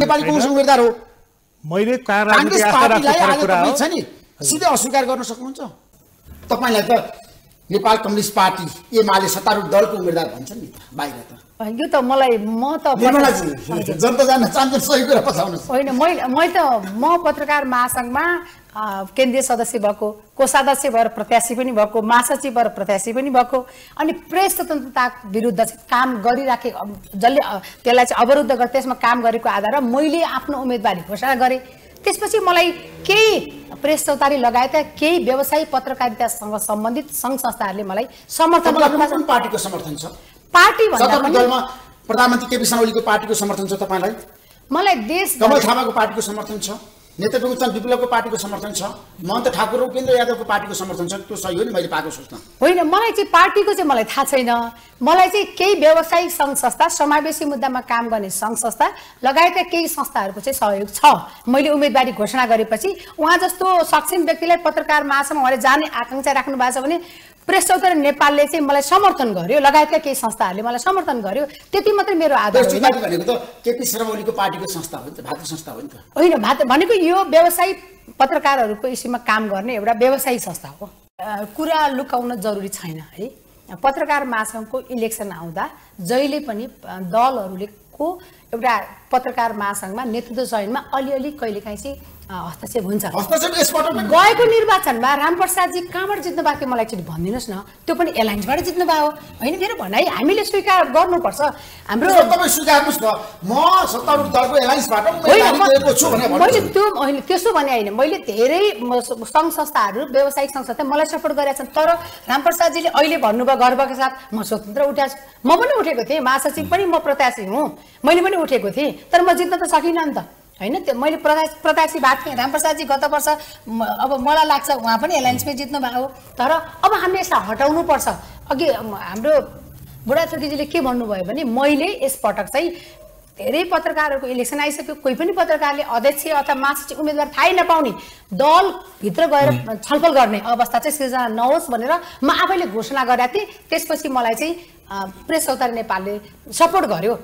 नेपाली कांग्रेस उम्मेदवार हो मैले कांग्रेस पार्टीलाई आले पनि छ नि सिधै अस्वीकार गर्न सक्नुहुन्छ तपाईलाई त नेपाल कम्युनिस्ट पार्टी एमाले सत्तारूढ दलको उम्मेदवार भन्छन् नि बाहिर त यो त मलाई म त जनता जान्न चाहन्छन् सही कुरा पछाउनुस् हैन म पत्रकार महासंघमा केन्द्रीय सदस्य भएको कोषाध्यक्ष भएर प्रत्याशी पनि भएको महासचिव भएर प्रत्याशी पनि भएको अनि प्रेस स्वतन्त्रता विरुद्ध काम गरिराखे जसले त्यसलाई चाहिँ अवरुद्ध गर्दै त्यसमा काम गरेको आधारमा मैले आफ्नो उम्मेदवारी घोषणा गरे त्यसपछि मलाई केही प्रेस चौतारी लगायतका केही व्यवसायी पत्रकारितासँग सम्बन्धित संघ संस्थाहरूले मलाई समर्थन गर्न पार्टीको समर्थन छ पार्टी भन्दा पनि दलमा प्रधानमन्त्री केपी शर्माजीको पार्टीको समर्थन छ तपाईलाई मलाई देश कमल थापाको पार्टीको समर्थन छ नेतृत्व उच्चन विप्लवको पार्टीको समर्थन छ महन्त ठाकुर र उपेन्द्र यादवको पार्टीको समर्थन छ त्यो सही हो नि मैले पाएको सोच्न होइन मलाई चाहिँ पार्टीको चाहिँ मलाई थाहा छैन मलाई चाहिँ केही व्यावसायिक संघ संस्था समावेशी मुद्दामा काम गर्ने संघ संस्था लगायतका केही संस्थाहरुको चाहिँ सहयोग छ मैले उम्मेदवारी घोषणा गरेपछि उहाँ जस्तो सक्षम व्यक्तिलाई पत्रकार महासंघमा उहाँले जाने आकांक्षा राख्नु भएको छ भने प्रेस चौतारी नेपालले चाहिँ मलाई समर्थन गर्यो लगायतका केही संस्थाहरुले मलाई समर्थन गर्यो त्यति मात्र मेरो आधार हो भनेको त केपी शर्मा ओलीको पार्टीको संस्था हो नि त भारतीय संस्था हो नि त हैन भनेको यो व्यवसायी पत्रकारहरुको इस्युमा काम गर्ने एउटा व्यवसायिक संस्था हो कुरा लुकाउन जरुरी छैन है पत्रकार महासंघको इलेक्सन आउँदा जहिले पनि दलहरुले को एउटा पत्रकार महासंघमा नेतृत्व चयनमा अलिअलि कहिलेकाहीँ चाहिँ हस्तक्षेप हुन्छ हस्तक्षेप यसबाट गएको निर्वाचनमा रामप्रसाद जी कहाँबाट जित्नु भएको मलाई एकचोटि भनिदिनुस् न त्यो पनि एलायन्सबाट जित्नु भयो हैन मेरो भनाइ हामीले स्वीकार गर्नुपर्छ हाम्रो तपाईं स्वीकार्नुस् न म सत्तारूढ दलको एलायन्सबाट उम्मेदवारी छु भने मैले त्यो हैन त्यसो भने हैन मैले धेरै संघ संस्थाहरु व्यावसायिक संघ संस्थाले मलाई सपोर्ट गरेका छन् तर रामप्रसाद जीले अहिले भन्नुभयो गर्वका साथ म स्वतन्त्र उठ्याछु म पनि उठेको थिएँ महासचिव पनि म प्रत्याशी हुँ मैले पनि उठेको थिएँ तर म जित्न त सकिनँ नि त हैन त्यो मैले प्रत्याशी बात थिएँ रामप्रसाद जी गत वर्ष अब मलाई लाग्छ उहाँ पनि एलायन्समै जित्नु भएको तर अब हामीले यसलाई हटाउनु पर्छ अघि हाम्रो बुढाथोकीजीले के भन्नुभयो भने मैले यस पटक चाहिँ धेरै पत्रकारहरुको इलेक्सन आइसक्यो कोही पनि पत्रकारले अध्यक्ष अथवा महासचिव उम्मेदवार थाहै नपाउने दल भित्र गएर छलफल गर्ने अवस्था चाहिँ सिर्जना नहोस् भनेर म आफैले घोषणा गरेका थिएँ त्यसपछि मलाई चाहिँ प्रेस चौतारी नेपालले सपोर्ट गर्यो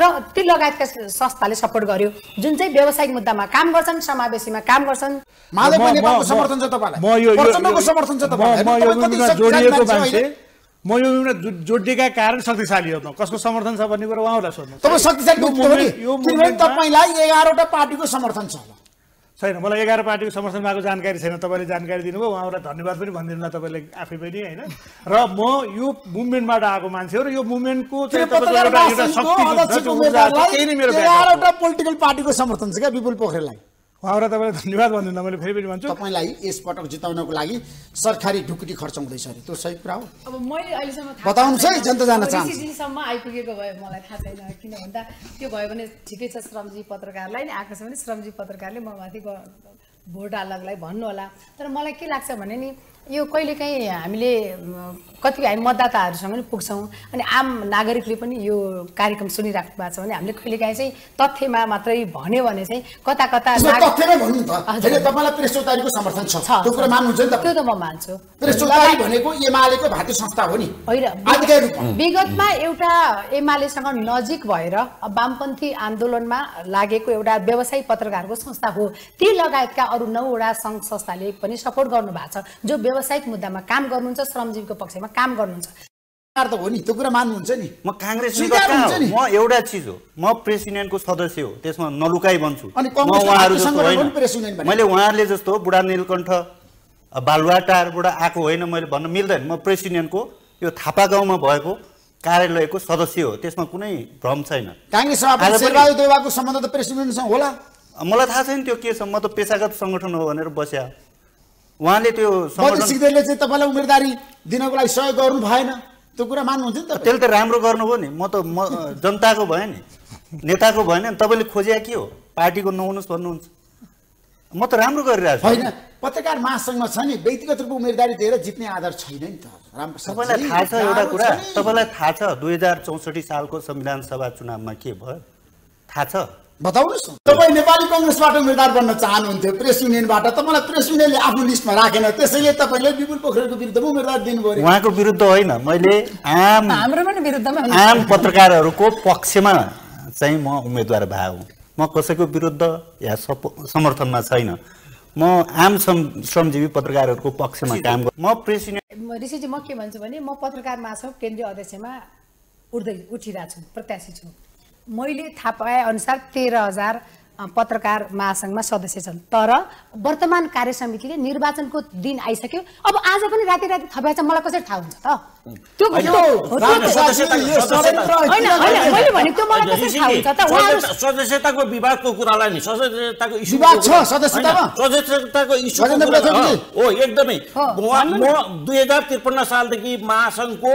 र ती लगायतका संस्थाले सपोर्ट गर्यो जुन चाहिँ व्यावसायिक मुद्दामा काम गर्छन् समावेशीमा काम गर्छन् माले पनि नेपालको समर्थन छ तपाईलाई म यो प्रचण्डको समर्थन छ तपाईलाई म यो जोडिएको मान्छे म यो जोडिएका कारण शक्तिशाली हो कसको समर्थन छ भन्ने कुरा उहाँहरुलाई सोध्नु तपाई शक्तिशाली हो नि किनभने तपाईलाई 11 वटा पार्टीको समर्थन छ छैन मलाई 11 पार्टीको समर्थन भएको जानकारी छैन तपाईले जानकारी दिनुभयो उहाँहरुलाई धन्यवाद पनि भन्दिनुला तपाईले आफै पनि हैन र म यो मुभमेन्टबाट आएको मान्छे हो र यो मुभमेन्टको चाहिँ एउटा शक्ति केही नै मेरो 11 वटा पोलिटिकल पार्टीको समर्थन छ के विपुल पोखरेललाई उहाँहरुलाई तपाईले धन्यवाद भन्दिनुला मैले फेरि पनि भन्छु तपाईलाई यस पटक जिताउनको लागि सरकारी ढुकुटी खर्च हुँदैछ अरे त्यो सही कुरा हो अब मैले अहिले सम्म थाहा बताउनुस् है जनता जान्न चाहन्छु यस दिनसम्म आइपुगेको भयो मलाई थाहा छैन किन भन्दा त्यो भयो भने ठिकै छ श्रमजीवी पत्रकारलाई नि आकाश भने श्रमजीवी पत्रकारले म माथि भोट हाल्नलाई भन्नु होला तर मलाई के लाग्छ भने नि यो कहिलेकाहीँ हामीले कति हामी मतदाताहरुसँग पनि पुग्छौं अनि आम नागरिकले पनि यो कार्यक्रम सुनिराख्नु भएको छ भने हामीले कहिलेकाहीँ चाहिँ तथ्यमा मात्रै भन्यो भने चाहिँ कता कता तथ्यमै भन्नु त हैन तपाईलाई प्रेस चौतारीको समर्थन छ त्यो कुरा मान्नुहुन्छ नि त त्यो त म मान्छु प्रेस चौतारी भनेको एमालेको भारतीय संस्था हो नि हैन विगतमा एउटा एमालेसँग नजिक भएर वामपन्थी आन्दोलनमा लागेको एउटा व्यवसायी पत्रकारको संस्था हो ती लगायतका अरु 9 वटा संघ संस्थाले पनि सपोर्ट गर्नु भएको छ जो व्यवसायिक मुद्दामा काम गर्नुहुन्छ श्रमजीवीको पक्षमा काम गर्नुहुन्छ सरकार त हो नि त्यो कुरा मान्नुहुन्छ नि म कांग्रेस नि म एउटा चीज हो म प्रेसिडेन्टको सदस्य हो त्यसमा नलुकाई भन्छु म उहाँहरु जस्तो हैन मैले उहाँहरुले जस्तो बुढा नीलकण्ठ बालुवाटारबाट आको होइन मैले भन्न मिल्दैन म प्रेसिडेन्टको यो थापा गाउँमा भएको कार्यालयको सदस्य हो त्यसमा कुनै भ्रम छैन कांग्रेस सभापति शेरबहादुर देउवाको सम्बन्ध त प्रेसिडेन्टसँग होला मलाई थाहा छैन त्यो के छ म त पेशागत संगठन हो भनेर बस्या उहाँले त्यो संगठन सिक्दैले चाहिँ तपाईलाई उम्मेदवारी दिनको लागि सहयोग गर्नु भएन त्यो कुरा मान्नुहुन्छ नि त त्यसले त राम्रो गर्नु हो नि म त जनताको भए नि नेताको भएन नि तपाईले खोजेया के हो पार्टीको नहुनुस् भन्नुहुन्छ म त राम्रो गरिरहेको छु हैन पत्रकार महासंघमा छ नि व्यक्तिगत रूपमा उम्मेदवारी दिएर जित्ने आधार छैन नि त राम्रो सबैलाई थाहा छ एउटा कुरा तपाईलाई थाहा छ 2064 सालको संविधान सभा चुनावमा के भयो थाहा छ बताउनुस् तपाई नेपाली कांग्रेसबाट उम्मेदवार बन्न चाहनुहुन्थ्यो प्रेस युनियनबाट त मलाई प्रेस युनियनले आफ्नो लिस्टमा राखेन त्यसैले तपाईले विपुल पोखरेलको विरुद्धमा उम्मेदवार दिनुभयो उहाँको विरुद्ध होइन मैले हाम्रो पनि विरुद्धमा आम पत्रकारहरुको पक्षमा चाहिँ म उम्मेदवार भए म कसैको विरुद्ध या समर्थनमा छैन म आम श्रमजीवी पत्रकारहरुको पक्षमा काम गर्छु म प्रेसिडेन्ट ऋषिजी म के भन्छु भने म पत्रकार महासंघ केन्द्रीय अध्यक्षमा उठिरा छु प्रत्याशी छु मैले थाहा पाए अनुसार 13000 पत्रकार महासंघमा सदस्य छन् तर वर्तमान कार्य समितिले निर्वाचनको दिन आइसक्यो अब आज पनि राति राति थपेछ मलाई कसरी थाहा हुन्छ त त्यो सदस्यताको विवादको कुरालाई नि सदस्यताको इस्यु विवाद छ सदस्यतामा सदस्यताको इस्यु हो एकदमै म 2053 साल देखि महासंघको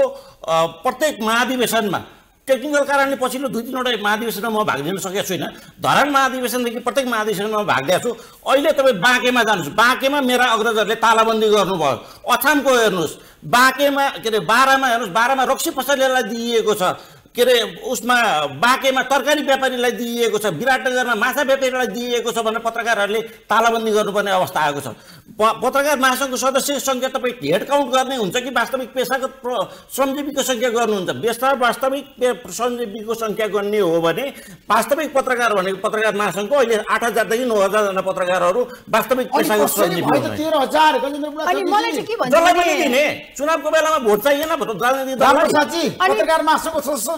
प्रत्येक महाधिवेशनमा टेक्निकल कारणले पछिल्लो 2-3 वटा महाधिवेशनमा म भाग लिन सकेको छैन धरान महाधिवेशनदेखि प्रत्येक महाधिवेशनमा भाग लिएको छु अहिले तपाई बाकेमा जान्छु बाकेमा मेरा अग्रजहरुले तालाबन्दी गर्नुभयो अछामको हेर्नुस् बाकेमा के रे 12 मा हेर्नुस् 12 मा रक्सी पसलेलाई दिएको छ के रे उसमा बाकेमा तरकारी व्यापारीलाई दिएको छ विराटनगरमा माछा व्यापारीलाई दिएको छ भनेर पत्रकारहरुले तालाबन्दी गर्नुपर्ने अवस्था आएको छ पत्रकार महासंघको सदस्य संख्या तपाई हेड काउन्ट गर्ने हुन्छ कि वास्तविक पेशागत श्रमजीवीको संख्या गर्नुहुन्छ बेस्ता वास्तविक श्रमजीवीको संख्या गर्ने हो भने वास्तविक पत्रकार भनेको पत्रकार महासंघको अहिले 8000 देखि 9000 जना पत्रकारहरु वास्तविक पेशागत श्रमजीवी हो 13000 गजेन्द्रपुर अनि मलाई चाहिँ के भन्छ मलाई दिने चुनावको बेलामा भोट चाहिएन राजनीति दल साची पत्रकार महासंघको सदस्य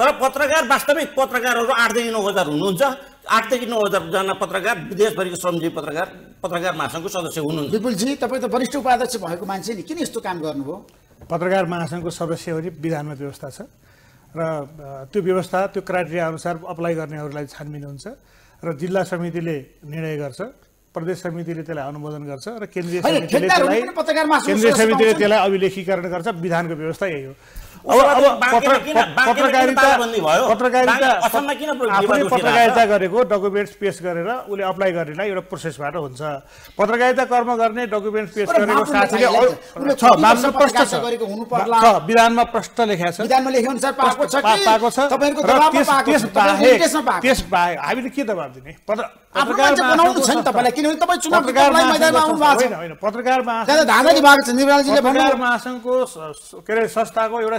तर पत्रकार वास्तविक पत्रकारहरु 8 देखि 9000 हुनुहुन्छ 8 देखि 9000 जना पत्रकार विदेशभरिको श्रमजीवी पत्रकार महासंघको सदस्य हुनुहुन्छ विपुलजी तपाई त वरिष्ठ उपाध्यक्ष भएको मान्छे नि किन यस्तो काम गर्नुभयो पत्रकार महासंघको सदस्यहरु विधानमा व्यवस्था छ र त्यो व्यवस्था त्यो क्राइटेरिया अनुसार अप्लाई गर्नेहरुलाई छानबिन हुन्छ र जिल्ला समितिले निर्णय गर्छ प्रदेश समितिले त्यसलाई अनुमोदन गर्छ र केन्द्रीय समितिले त्यसलाई अभिलेखीकरण गर्छ विधानको व्यवस्था यही हो पत्रकारिता गरेको डकुमेन्ट्स पेश गरेर उले अप्लाई गर्नेलाई एउटा प्रोसेसबाट हुन्छ पत्रकारिता कर्म गर्ने डकुमेन्ट्स पेश गरेको साथीले उले मामला प्रस्ताव गरेको हुनु पर्ला विधानमा प्रस्ताव लेख्या छ विधानमा लेखे अनुसार पाएको छ कि पाएको छ तपाईहरुको दबाबमा पाएको छ त्यस बाहेक हामीले के दबाब दिने पत्रकार बनाउनु छ नि तपाईलाई किनभने तपाई चुनाव पत्रकारलाई मैदानमा आउनु भएको छैन होइन पत्रकारमा त्यहाँ धाँदै विभाग चन्द्रलालजीले भन्नु पत्रकार महासंघको के रे संस्थाको एउटा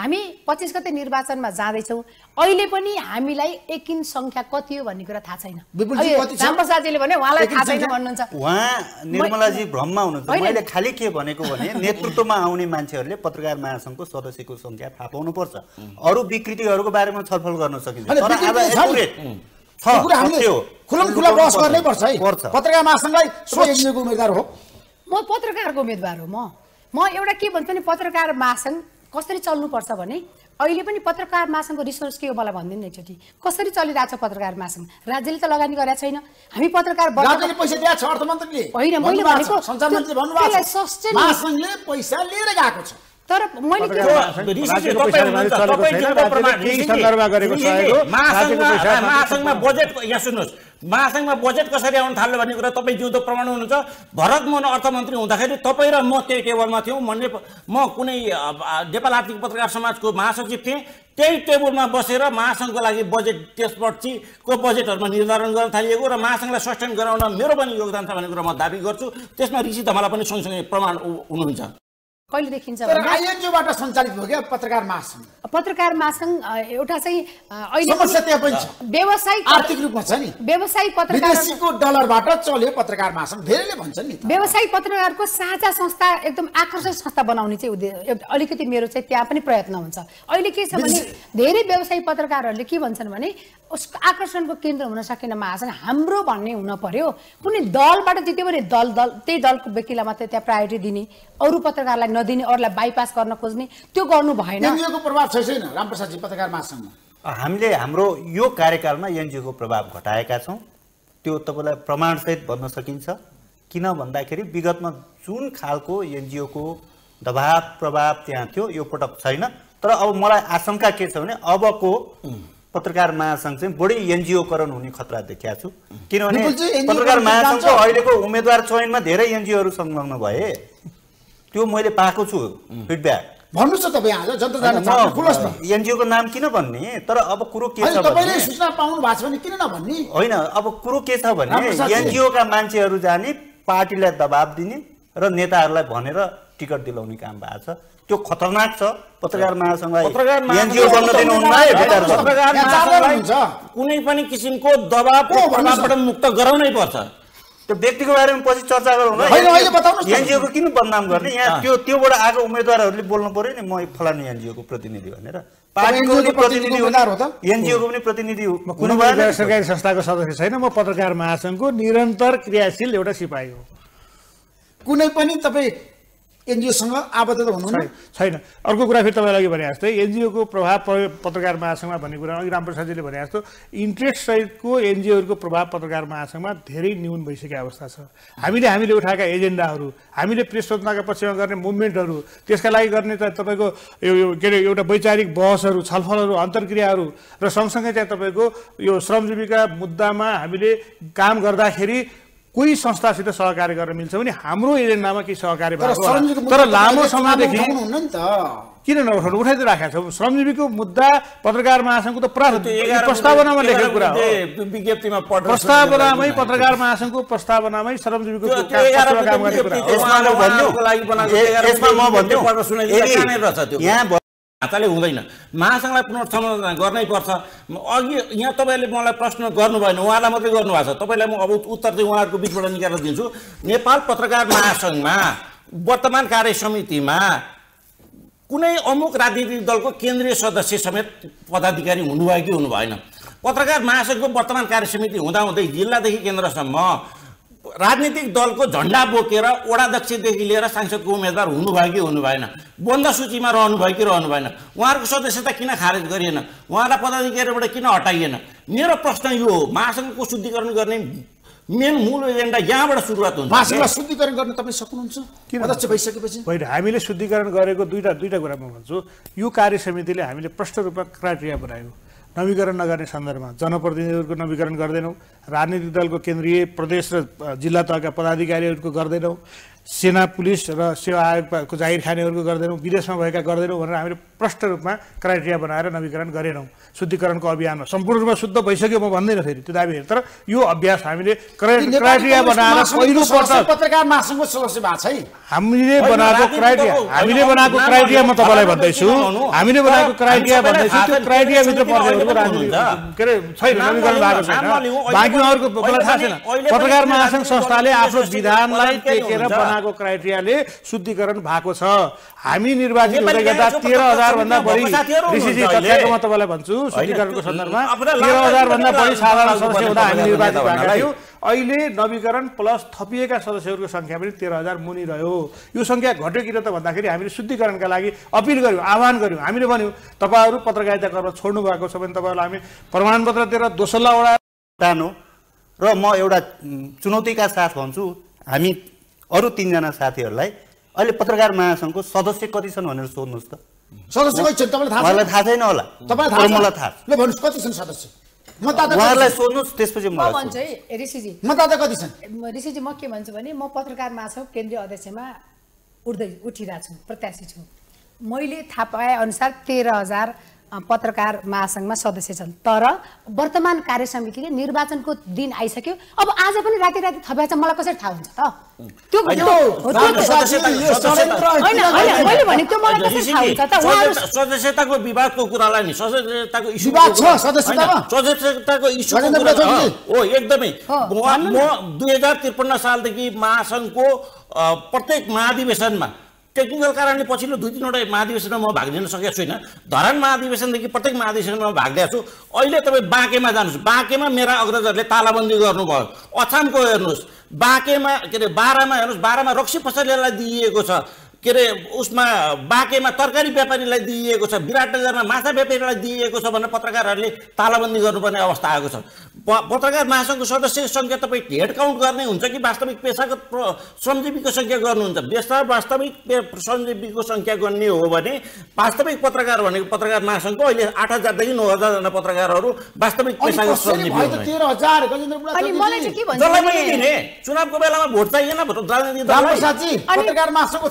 हामी 25 गते निर्वाचनमा जाँदै छौं अहिले पनि हामीलाई एकिन संख्या कति हो भन्ने कुरा थाहा छैन विपुलजी कति छ रामप्रसादजीले भने उहाँलाई थाहा छैन भन्नुहुन्छ उहाँ निर्मलाजी भ्रममा हुनुहुन्छ मैले खाली के भनेको भने नेतृत्वमा आउने मान्छेहरुले पत्रकार महासंघको सदस्यको संख्या थाहा पाउनु पर्छ अरू विकृतिहरुको बारेमा छलफल गर्न सकिन्छ तर अब एकुरेट छ कुरा हामीले खुलमखुला बहस गर्नै पर्छ है पत्रकार महासंघलाई सोच्नेको उम्मेदवार हो म पत्रकारको उम्मेदवार हो म एउटा के भन्छु नि पत्रकार महासंघ कसरी चल्नु पर्छ भने अहिले पनि पत्रकार महासंघको रिसोर्स के हो मलाई भन्दिन एकचोटी कसरी चलिराछ पत्रकार महासंघ राज्यले त लगानी गरेको छैन हामी पत्रकार बर्गले पैसा दिया छ अर्थमन्त्रीले होइन मैले भनेको संचार मन्त्रीले भन्नुभएको छ महासंघले पैसा लिएर गएको छ तर मैले के रिसोर्सले तपाईहरुले सन्दर्भमा गरेको सहयोग हो महासंघमा बजेट यहाँ सुन्नुस् महासंघमा बजेट कसरी आउन थाल्यो भन्ने कुरा तपाई जिउँदो प्रमाण हुनुहुन्छ भरत मोहन अर्थमन्त्री हुँदाखेरि तपाई र म त्यही टेबलमा थियौ म कुनै नेपाल आर्थिक पत्रकार समाजको महासचिव थिए त्यही टेबलमा बसेर महासंघको लागि बजेट त्यसपछिको बजेटहरुमा निर्धारण गर्न थालिएको र महासंघलाई सस्टेन गराउन मेरो पनि योगदान छ भन्ने कुरा म दाबी गर्छु त्यसमा ऋषि धमला पनि सँगसँगै प्रमाण हुनुहुन्छ कहिले देखिन्छ भने आईएनजीबाट सञ्चालित हो के पत्रकार महासंघ एउटा चाहिँ अहिले समस्या त्यहाँ पनि छ व्यवसायिक आर्थिक रूपमा छ नि व्यवसायिक पत्रकार विदेशीको डलरबाट चल्यो पत्रकार महासंघ धेरैले भन्छन् नि व्यवसायिक पत्रकारको साझा संस्था एकदम आकर्षक संस्था बनाउने चाहिँ अलिकति मेरो चाहिँ त्यहाँ पनि प्रयत्न हुन्छ अहिले के छ भने धेरै व्यवसायिक पत्रकारहरूले के भन्छन् भने उसको आकर्षणको केन्द्र हुन सकेन महासंघ हाम्रो भन्ने हुन पर्यो कुनै दलबाट जित्यो भने दल त्यही दलको व्यक्तिलाई मात्र त्यहाँ प्रायोरिटी दिने अरु पत्रकारलाई दिने अरूलाई बाइपास गर्न खोज्ने त्यो गर्नु भएन एनजीओको प्रभाव छैन रामप्रसादजी पत्रकार महासंघमा हामीले हाम्रो यो कार्यकालमा एनजीओको प्रभाव घटाएका छौं त्यो तपाईलाई प्रमाण सहित भन्न सकिन्छ किन भन्दाखेरि विगतमा जुन खालको एनजीओ को दबाब प्रभाव त्यहाँ थियो यो पटक छैन तर अब मलाई आशंका के छ भने अबको पत्रकार महासंघ चाहिँ बढी एनजीओ करण हुने खतरा देखिया छु किनभने पत्रकार महासंघको अहिलेको उम्मेदवार चयनमा धेरै एनजीओहरु संलग्न भए त्यो मैले पाएको छु फिडब्याक भन्नु छ तपाई आज जनता जान्न चाहन्छ खुल्स न एनजीओ को नाम किन भन्ने तर अब कुरो के छ भने तपाईले सूचना पाउनु भएको छ भने किन नभन्नी हैन अब कुरो के छ भने एनजीओ का मान्छेहरु जाने पार्टीलाई दबाब दिने र नेताहरुलाई भनेर टिकट दिलाउने काम भएको छ त्यो खतरनाक छ पत्रकार महासंघलाई एनजीओ बन्न दिनु हुन्न है बेकार पत्रकार महासंघलाई कुनै पनि किसिमको दबाब प्रभावबाट मुक्त गराउनै पर्छ त्यो व्यक्तिको बारेमा पछि चर्चा गरौँ न हैन अहिले बताउनुस् एनजीओ को किन बदनाम गर्ने यहाँ त्यो त्योबाट आको उम्मेदवारहरूले बोल्नु पर्यो नि म फलानु एनजीओ को प्रतिनिधि भनेर पार्टीको पनि प्रतिनिधि उम्मेदवार हो त एनजीओ को पनि प्रतिनिधि हो म कुनै गैर सरकारी संस्थाको सदस्य छैन म पत्रकार महासंघको निरन्तर क्रियाशील एउटा सिपाही हो कुनै पनि तपाई एनजीओ सँग आबद्ध हुनुहुन्न छैन अर्को कुरा फेरि तपाईलाई के भने जस्तो एनजीओ को प्रभाव पत्रकार महासंघमा भन्ने कुरा अघि रामप्रसाद जीले भने जस्तो इन्ट्रेस्ट सहितको एनजीओहरुको प्रभाव पत्रकार महासंघमा धेरै न्यून भइसकेको अवस्था छ हामीले उठाएका एजेन्डाहरु हामीले प्रेस स्वतन्त्रताका पक्षमा गर्ने मुभमेन्टहरु त्यसका लागि गर्ने तपाईको यो के एउटा वैचारिक बहसहरु छलफलहरु अन्तर्क्रियाहरु र सँगसँगै चाहिँ तपाईको यो श्रमजीवीका मुद्दामा हामीले काम गर्दाखेरि कोही संस्थासित सहकार्य गर्न मिल्छ भने हाम्रो एजेन्डामा के सहकार्य भएको तर लामो समय देखि हुन्न नि त किन नउठाउनु उठाइदै राखेका छौ श्रमजीवीको मुद्दा पत्रकार महासंघको त प्रस्तावनामा लेखेको कुरा हो विज्ञप्तिमा प्रस्तावनामै पत्रकार महासंघको प्रस्तावनामै श्रमजीवीको काम गर्ने कुरा हो यसमा म भन्नुको लागि बनाएको 11 यहाँ हातले हुँदैन महासंघलाई पुनर्संरचना गर्नै पर्छ अघि यहाँ तपाईले मलाई प्रश्न गर्नु भएन उहाँलाई मात्रै गर्नु भएको छ तपाईलाई म अब उत्तर चाहिँ उहाँहरुको बीचबाट निकालेर दिन्छु नेपाल पत्रकार महासंघमा वर्तमान कार्य समितिमा कुनै अमुक राजनीतिक दलको केन्द्रीय सदस्य समेत पदाधिकारी हुनुभयो कि हुनुभएन पत्रकार महासंघको वर्तमान कार्य समिति हुँदा हुँदै जिल्लादेखि केन्द्रसम्म राजनीतिक दल को झण्डा बोकेर वडाध्यक्षदेखि लिएर सांसदको उम्मेदवार हुनुभयो कि हुनुभएन बन्द सूचीमा रहनुभयो कि रहनुभएन उहाँहरुको सदस्यता किन खारेज गरिएन उहाँलाई पदाधिकारीबाट किन हटाइएन मेरो प्रश्न यो हो महासंघको शुद्धिकरण गर्ने मेन मूल एजेन्डा यहाँबाट सुरुवात हुन्छ महासंघलाई शुद्धिकरण गर्न तपाई सक्नुहुन्छ अध्यक्ष भइसकेपछि होइन हामीले शुद्धिकरण गरेको दुईटा कुरा म भन्छु यो कार्य समितिले हामीले प्रष्ट रूपमा क्राइटेरिया बनायो नवीकरण नगर्ने सन्दर्भमा जनप्रतिनिधिहरुको नवीकरण गर्दैनौ राजनीतिक दलको केन्द्रीय प्रदेश र जिल्ला तहका पदाधिकारीहरुको गर्दैनौ सेना पुलिस र सेवा आयोगको जाहिर खानेहरुको गर्दैनौ विदेशमा भएका गर्दैनौ भनेर हामीले प्रष्ट रूपमा क्राइटेरिया बनाएर नवीकरण गरेनौ शुद्धिकरणको अभियानमा सम्पूर्ण रूपमा शुद्ध भइसक्यो म भन्दैन फेरि त्यो दाबी तर यो अभ्यास हामीले क्राइटेरिया बनाएर पहिलो पटक पत्रकार महासंघको सदस्य भा छै हामीले बनाएको क्राइटेरिया म तपाईलाई भन्दै छु हामीले बनाएको क्राइटेरिया भन्दै छु त्यो क्राइटेरिया भित्र पर्दैन के रे छैन नवीकरण भएको छैन बाकीहरुको कुरा थाहा छैन पत्रकार महासंघ संस्थाले आफ्नो विधानलाई टेकेर बनाएको क्राइटेरियाले शुद्धिकरण भएको छ हामी निर्वाचित हुँदै गर्दा 13000 भन्दा बढी ऋषिजी तथ्यको म तपाईलाई भन्छु शुद्धिकरणको सन्दर्भमा 13000 भन्दा बढी साधारण सदस्य हुँदा हामी निर्वाचित भएका थियौं अहिले नवीकरण प्लस थपिएका सदस्यहरुको संख्या पनि 13000 मुनि रह्यो यो संख्या घट्यो किन त भन्दाखेरि हामीले शुद्धिकरणका लागि अपील गर्यौं आह्वान गर्यौं हामीले भन्यौं तपाईहरु पत्रकारिता गर्न छोड्नु भएको छ भने तपाईहरुलाई हामी प्रमाणपत्र दिएर दोस्रो वडा तानो र म एउटा चुनौतीका साथ भन्छु हामी अरु तीन जना साथीहरुलाई अहिले पत्रकार महासंघको सदस्य कति छन् भनेर सोध्नुस् त सदस्य कति छन् तपाईलाई थाहा छ मलाई थाहा छैन होला तपाईलाई थाहा छ मलाई थाहा छ ल भन्नुस् कति छन् सदस्य मतदाता उहाँलाई सोध्नुस् त्यसपछि म भन्छु है ऋषिजी मतदाता कति छन् ऋषिजी म के भन्छु भने म पत्रकार महासंघ केन्द्रीय अध्यक्षमा उठिरा छु प्रत्याशी छु मैले थाहा पाए अनुसार 13000 पत्रकार महासंघमा सदस्य छन् तर वर्तमान कार्य समितिले निर्वाचनको दिन आइसक्यो अब आज पनि राति थपेछ मलाई कसरी थाहा हुन्छ त त्यो मैले भने त्यो मलाई कसरी थाहा हुन्छ त उहाँहरु सदस्यताको विवादको कुरालाई नि सदस्यताको इस्यु विवाद छ सदस्यताको इस्यु हो एकदमै म 2053 सालदेखि महासंघको प्रत्येक महाधिवेशनमा टेक्निकल कारणले पछिल्लो 2-3 वटा महाधिवेशनमा म भाग लिन सकेको छैन धरान महाधिवेशनदेखि प्रत्येक महाधिवेशनमा भाग लिएको छु अहिले तपाई बाँकेमा जानुस् बाँकेमा मेरा अग्रजहरूले तालाबन्दी गर्नुभयो अछामको हेर्नुस् बाँकेमा के रे 12 मा हेर्नुस् 12 मा रक्सी पसलेलाई दिएको छ के रे उसमा बाकेमा तरकारी व्यापारीलाई दिइएको छ विराटनगरमा माछा व्यापारीलाई दिइएको छ भनेर पत्रकारहरूले तालाबन्दी गर्नुपर्ने अवस्था आएको छ पत्रकार महासंघको सदस्य संख्या तपाई हेड काउन्ट गर्ने हुन्छ कि वास्तविक पेशागत श्रमजीवीको संख्या गर्नुहुन्छ बेसर वास्तविक श्रमजीवीको संख्या गर्ने हो भने वास्तविक पत्रकार भनेको पत्रकार महासंघको अहिले 8000 देखि 9000 जना पत्रकारहरू वास्तविक पेशागत श्रमजीवी हुनुहुन्छ 13000 गजेन्द्र पुरा अनि मलाई चाहिँ के भन्छ जसलाई पनि दिने चुनावको बेलामा भोट चाहिएन राजनीतिक दललाई साच्चै पत्रकार महासंघको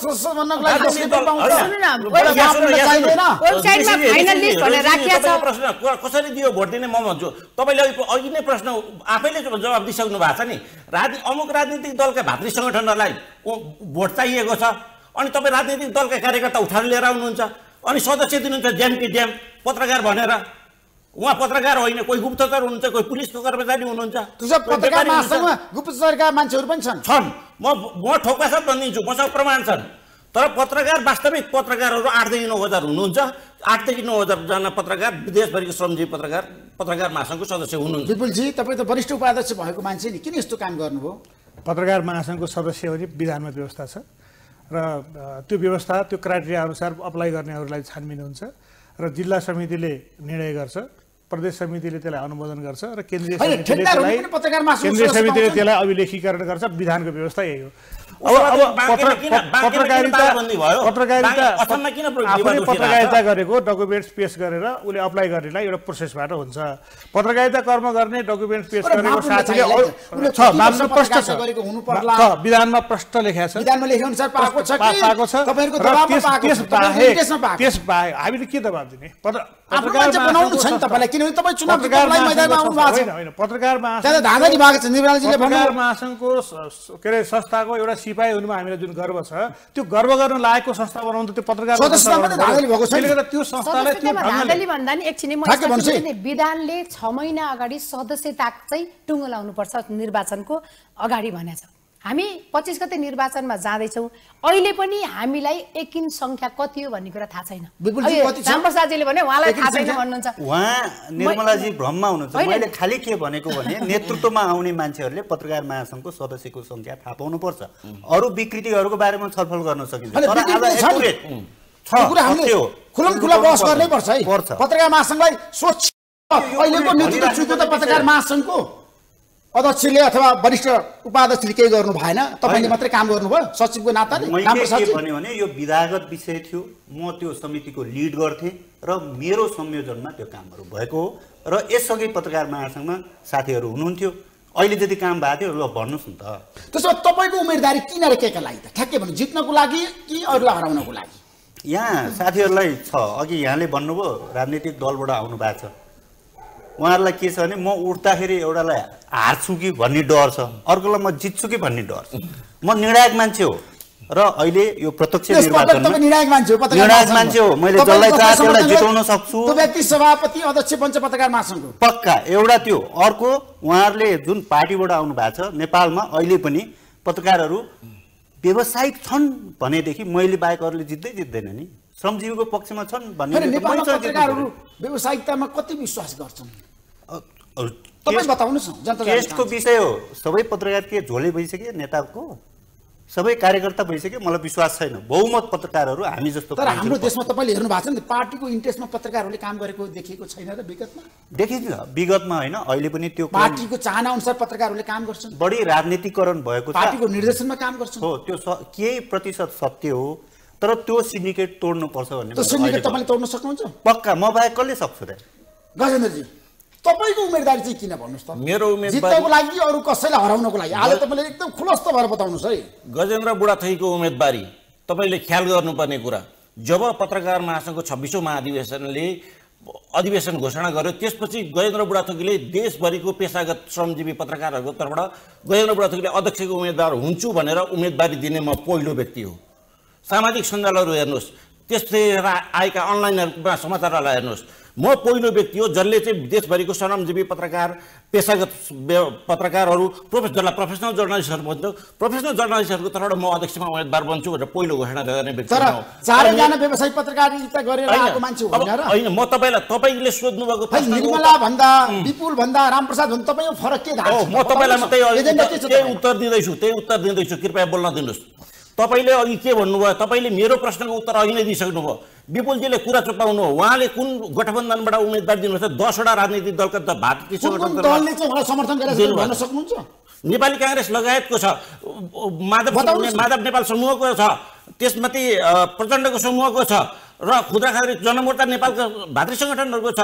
कसरी दियो भोट दिने म भन्छु तपाईले अघि नै प्रश्न आफैले जवाफ दिइसक्नु भएको छ नि अमुक राजनीतिक दलका भातृ संगठनहरुलाई भोट चाहिएको छ अनि तपाई राजनीतिक दलका कार्यकर्ता उठाएर लिएर आउनुहुन्छ अनि सदस्य दिनुहुन्छ ड्याम कि ड्याम पत्रकार भनेर उहाँ पत्रकार होइन कोही गुप्तचर हुनुहुन्छ कोही पुलिसको कर्मचारी हुनुहुन्छ पत्रकार महासंघमा गुप्तचरका मान्छेहरु पनि छन् म ठोक्का छ भन्दिन्छु मसँग प्रमाण छन् तर पत्रकार वास्तविक पत्रकारहरु 8 देखि 9000 हुनुहुन्छ 8 देखि 9000 जना पत्रकार विदेशभरिको श्रमजीवी पत्रकार पत्रकार महासंघको सदस्य हुनुहुन्छ विपुल जी तपाई त वरिष्ठ उपाध्यक्ष भएको मान्छे नि किन यस्तो काम गर्नुभयो पत्रकार महासंघको सदस्य हो नि विधानमा व्यवस्था छ र त्यो व्यवस्था त्यो क्राइटेरिया अनुसार अप्लाई गर्नेहरुलाई छानबिन हुन्छ र जिल्ला समितिले निर्णय गर्छ प्रदेश समितिले त्यसलाई अनुमोदन गर्छ र केन्द्रीय समितिले त्यसलाई अभिलेखीकरण गर्छ विधानको व्यवस्था यही हो पत्रकारिता गरेको डकुमेन्ट्स पेश गरेर उले अप्लाई गर्नेलाई एउटा प्रोसेसबाट हुन्छ पत्रकारिता कर्म गर्ने डकुमेन्ट्स पेश गरेको साथीले उले छ मामला प्रष्ट छ गरेको हुनु पर्ला छ विधानमा प्रष्ट लेख्या छ विधानमा लेखे अनुसार पाएको छ कि तपाईहरुको दबाबमा पाएको त्यस बाहेक हामीले के दबाब दिने पत्रकार बनाउनु छ नि तपाईलाई किनभने तपाई चुनाव गर्नलाई मैदानमा आउनु भएको छ हैन पत्रकार महासंघ धागा नि भाग छ निर्वाचनजीले भन्नु पत्रकार महासंघको के रे संस्थाको एउटा सिपाई हुनुमा हामीलाई जुन गर्व छ त्यो गर्व गर्न लागेको संस्था बनाउन त त्यो पत्रकार त्यो संस्थालाई त्यो धाँधली भन्दा नि एकछिन म विधानले 6 महिना अगाडि सदस्यता चाहिँ टुङ्गो लाउनु पर्छ निर्वाचनको अगाडि भनेछ हामी 25 गते निर्वाचनमा जाँदै छौ अहिले पनि हामीलाई एकिन संख्या कति हो भन्ने कुरा थाहा छैन रामप्रसादजीले भने उहाँलाई थाहा छैन भन्नुहुन्छ उहाँ निर्मलाजी भ्रममा हुनुहुन्छ मैले खाली के भनेको भने नेतृत्वमा आउने मान्छेहरुले पत्रकार महासंघको सदस्यको संख्या थाहा पाउनु पर्छ अरु विकृतिहरुको बारेमा छलफल गर्न सकिन्छ तर आज एकुरेट छ कुरा हामीले खुलमखुला बहस गर्नै पर्छ है पत्रकार महासंघलाई स्वच्छ अहिलेको नीतिको चुको त पत्रकार महासंघको अध्यक्षले अथवा वरिष्ठ उपाध्यक्षले के गर्नु भएन तपाईले मात्रै काम गर्नुभयो सचिवको नाताले राम्रो सचिव भन्यो भने यो विधागत विषय थियो म त्यो समितिको लीड गर्थे र मेरो संयोजनमा त्यो कामहरु भएको हो र यससँगै पत्रकार महासंघमा साथीहरु हुनुहुन्थ्यो अहिले जति काम भएको थियो ल भन्नुस् न त त्यसो तपाईको उम्मेदवारी किन र केका लागि त ठ्याक्कै भन्नु जित्नको लागि कि अरूलाई हराउनको लागि यहाँ साथीहरुलाई छ अघि यहाँले भन्नुभयो राजनीतिक दलबाट आउनु भएको छ उहाँहरुलाई के छ भने म उठ्दाखेरि एउटालाई हार्छु कि भन्ने डर छ अर्कोलाई म जित्छु कि भन्ने डर छ म निर्णायक मान्छे हो र अहिले यो प्रत्यक्ष निर्वाचनमा निर्णायक मान्छे हो मैले जसलाई चाहे त्यसलाई जिताउन सक्छु त्यो व्यक्ति सभापति अध्यक्ष बन्छ पत्रकार महासंघको पक्का एउटा त्यो अर्को उहाँहरुले जुन पार्टीबाट आउनु भएको छ नेपालमा अहिले पनि पत्रकारहरू व्यावसायिक छन् भनेदेखि मैले बाहेक अरूले जित्दै जित्दैन नि श्रमजीवीको पक्षमा छन् भन्ने पत्रकारहरू व्यावसायिकतामा कति विश्वास गर्छन् टेस्टको विषय हो सबै पत्रकार के झोले भइसक्यो नेताको सबै कार्यकर्ता भइसक्यो मलाई विश्वास छैन बहुमत पत्रकारहरू हामी जस्तो तर हाम्रो देशमा तपाईले हेर्नु भएको छ नि पार्टीको इन्ट्रेस्टमा पत्रकारहरूले काम गरेको देखिएको छैन र विगतमा देखिन्छ विगतमा हैन अहिले पनि त्यो पार्टीको चाहना अनुसार पत्रकारहरूले काम गर्छन् बढी राजनीतिकरण भएको छ पार्टीको निर्देशनमा काम गर्छन् हो त्यो केही प्रतिशत सत्य हो तर त्यो सिन्डिकेट तोड्नु पर्छ भन्ने त्यो सिन्डिकेट तपाईले तोड्न सक्नुहुन्छ पक्का म बाहेक कसले सक्छु त गजेन्द्र जी तपाईको उम्मेदवारी चाहिँ किन भन्नुस् त मेरो उम्मेदवारी जित्नको लागि अरु कसैलाई हराउनको लागि आज तपाईले एकदम खुलस्त भएर बताउनुस् है गजेन्द्र बुढाथैको उम्मेदवारी तपाईले ख्याल गर्नुपर्ने कुरा जब पत्रकार महासंघको 26औं महाधिवेशनले अधिवेशन घोषणा गर्यो त्यसपछि गजेन्द्र बुढाथोकीले देशभरिको पेशागत श्रमजीवी पत्रकारहरुको तर्फबाट गजेन्द्र बुढाथोकीले अध्यक्षको उम्मेदवार हुन्छु भनेर उम्मेदवारी दिने म पहिलो व्यक्ति हो सामाजिक सञ्जालहरु हेर्नुस् त्यसले आएका अनलाइनमा समाचारहरुलाई हेर्नुस् म पहिलो व्यक्ति हो जसले चाहिँ देशभरिको श्रमजीवी पत्रकार पेशागत पत्रकारहरू जसलाई प्रोफेसनल जर्नलिस्टहरु भन्छ प्रोफेसनल जर्नलिस्टहरुको तर्फबाट म अध्यक्षमा उम्मेदवार बन्छु भनेर पहिलो घोषणा गर्ने व्यक्ति हो तर जना व्यावसायिक पत्रकारिता गरेर आएको मान्छे होइन र हैन म तपाईलाई तपाईले सोध्नु भएको प्रश्न निर्मला भन्दा विपुल भन्दा रामप्रसाद भन्दा तपाईको फरक के थाहा छ म तपाईलाई मात्रै त्यही उत्तर दिँदै छु कृपया बोल्न दिनुस् तपाईले अघि के भन्नुभयो तपाईले मेरो प्रश्नको उत्तर अघि नै दिइसक्नुभयो विपुलजीले कुरा चपाउनु हो उहाँले कुन गठबन्धनबाट उम्मेदवार दिनुहुन्छ 10 वटा राजनीतिक दलका त भात किसो दलले चाहिँ उहाँ समर्थन गरेर भन्न सक्नुहुन्छ नेपाली कांग्रेस लगायतको छ माधव नेपाल समूहको छ त्यसमाथि प्रचण्डको समूहको छ र खुद्रा खाद्री जनमोर्चा नेपालको भातृ संगठनहरुको छ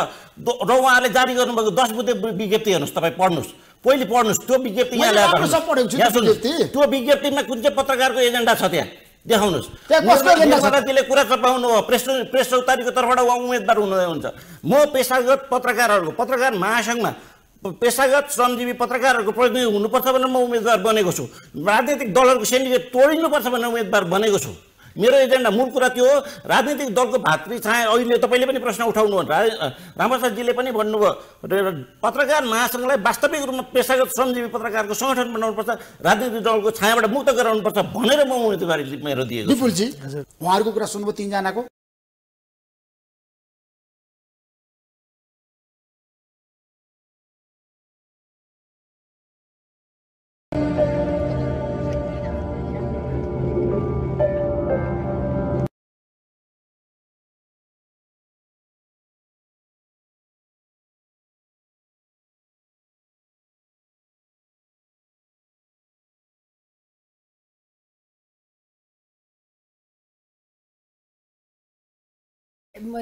र उहाँले जारी गर्नुभएको 10 बुँदे विज्ञप्ति हेर्नुस् तपाई पढ्नुस् पहिले पढ्नुस् त्यो विज्ञप्ति यहाँ ल्याएर सब पढेको छु त्यो विज्ञप्तिमा कुन चाहिँ पत्रकारको एजेन्डा छ त्यहाँ देखाउनुस् त्यसको एजेन्डा सभाले कुरा चपाउनु हो प्रेस चौतारीको तर्फबाट उहाँ उम्मेदवार हुनुहुन्छ म पेशागत पत्रकारहरुको पत्रकार महासंघमा पेशागत श्रमजीवी पत्रकारहरुको प्रतिनिधि हुनुपर्छ भनेर म उम्मेदवार बनेको छु राजनीतिक दलहरुको सेन्डिकेट तोड्नुपर्छ भनेर उम्मेदवार बनेको छु मेरो एजेन्डा मूल कुरा त्यो हो राजनीतिक दलको भातृ छाया अहिले तपाईले पनि प्रश्न उठाउनु हुन्छ रामप्रसाद जीले पनि भन्नुभयो पत्रकार महासंघलाई वास्तविक रूपमा पेशागत श्रमजीवी पत्रकारको संगठन बनाउनु पर्छ राजनीतिक दलको छायाबाट मुक्त गराउनु पर्छ भनेर म उम्मेदवारी मेरो दिएको विपुल जी उहाँहरुको कुरा सुन्नु तीन जनाको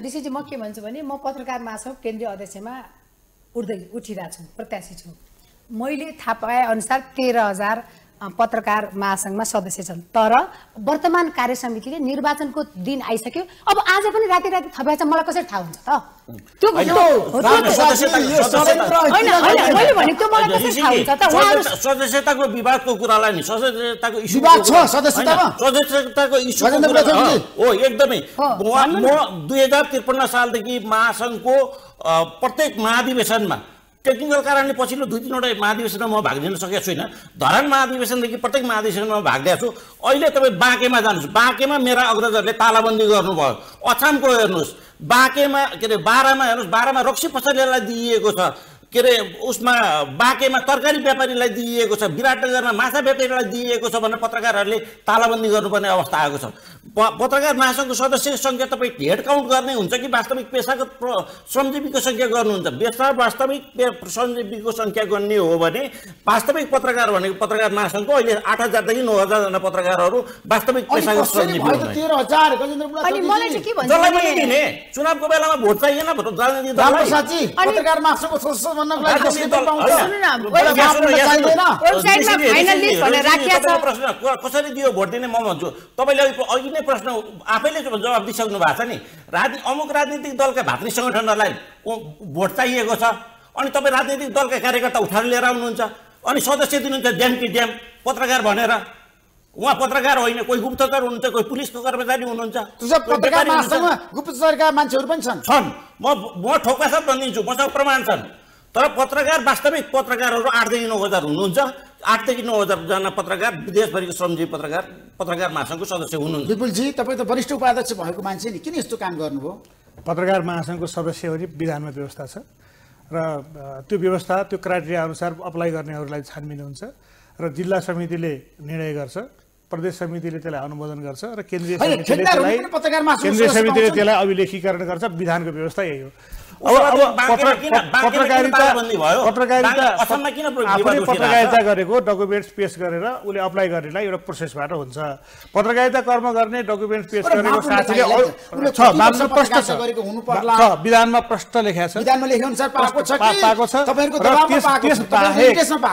ऋषिजी म के भन्छु भने म पत्रकार महासंघ केन्द्रीय अध्यक्षमा उठिरहेको छु प्रत्याशी छु मैले थाहा पाए अनुसार 13,000 पत्रकार महासंघमा सदस्य छन् तर वर्तमान कार्य समितिले निर्वाचनको दिन आइसक्यो अब आज पनि राति राति थपेछ मलाई कसरी थाहा हुन्छ त त्यो सदस्यताको विवादको कुरालाई नि सदस्यताको इस्यु विवाद छ सदस्यतामा सदस्यताको इस्यु हो एकदमै म 2053 सालदेखि महासंघको प्रत्येक महाधिवेशनमा टेक्निकल कारणले पछिल्लो 2-3 वटा महाधिवेशनमा म भाग लिन सकेको छैन धरान महाधिवेशनदेखि प्रत्येक महाधिवेशनमा भाग लिएको छु अहिले तपाई बाँकेमा जानुस् बाँकेमा मेरा अग्रजहरूले तालाबन्दी गर्नुभयो अछामको हेर्नुस् बाँकेमा के रे 12मा हेर्नुस् 12मा रक्सी पसलेलाई दिइएको छ के रे उसमा बाँकेमा तरकारी व्यापारीलाई दिइएको छ विराटनगरमा माछा व्यापारीलाई दिइएको छ भनेर पत्रकारहरूले तालाबन्दी गर्नुपर्ने अवस्था आएको छ पत्रकार महासंघको सदस्यको संख्या तपाई हेड काउन्ट गर्ने हुन्छ कि वास्तविक पेशागत श्रमजीवीको संख्या गर्नुहुन्छ वास्तविक श्रमजीवीको संख्या गर्ने हो भने वास्तविक पत्रकार भनेको पत्रकार महासंघको अहिले 8000 देखि 9000 जना पत्रकारहरू वास्तविक पेशागत श्रमजीवी हुनुहुन्छ 13000 गजेन्द्र बुढा अनि मलाई चाहिँ के भन्छ मलाई दिने चुनावको बेलामा भोट चाहिएन राजनीतिक दललाई साच्चै पत्रकार महासंघको सदस्य बन्नको लागि कसले पाउँछ सुन्नु न वेबसाइटमा फाइनल लिस्ट भनेर राखिया छ प्रश्न कसरी दियो भोट दिने म भन्छु तपाईले अघि नै प्रश्न आफैले जवाफ दिइसक्नु भएको छ नि अमुक राजनीतिक दलका भातृ संगठनहरुलाई भोट चाहिएको छ अनि तपाई राजनीतिक दलका कार्यकर्ता उठाएर लिएर आउनुहुन्छ अनि सदस्य दिनुहुन्छ ड्याम कि ड्याम पत्रकार भनेर उहाँ पत्रकार होइन कोही गुप्तचर हुनुहुन्छ कोही पुलिसको कर्मचारी हुनुहुन्छ पत्रकार महासंघमा गुप्तचरका मान्छेहरु पनि छन् म ठोका सब भनिदिन्छु मसँग प्रमाण छन् तर पत्रकार वास्तविक पत्रकारहरु 8 देखि 9,000 हुनुहुन्छ 8 देखि 9,000 जना पत्रकार विदेशभरिको श्रमजीवी पत्रकार महासंघको सदस्य हुनुहुन्छ विपुल जी तपाई त वरिष्ठ उपाध्यक्ष भएको मान्छे नि किन यस्तो काम गर्नुभयो पत्रकार महासंघको सदस्यहरु विधानमा व्यवस्था छ र त्यो व्यवस्था त्यो क्राइटेरिया अनुसार अप्लाई गर्नेहरुलाई छानबिन हुन्छ र जिल्ला समितिले निर्णय गर्छ प्रदेश समितिले त्यसलाई अनुमोदन गर्छ र केन्द्रीय समितिले त्यसलाई अभिलेखीकरण गर्छ विधानको व्यवस्था यही हो अब पत्रकारिता गरेको डकुमेन्ट्स पेश गरेर उले अप्लाई गर्नेलाई एउटा प्रोसेसबाट हुन्छ पत्रकारिता कर्म गर्ने डकुमेन्ट्स पेश गरेको साथीले उले छ मामला प्रश्न गरेको हुनु पर्ला छ विधानमा प्रश्न लेख्या छ विधानमा लेखे अनुसार पाएको छ कि पाएको छ तपाईहरुको दबाबमा पाएको छ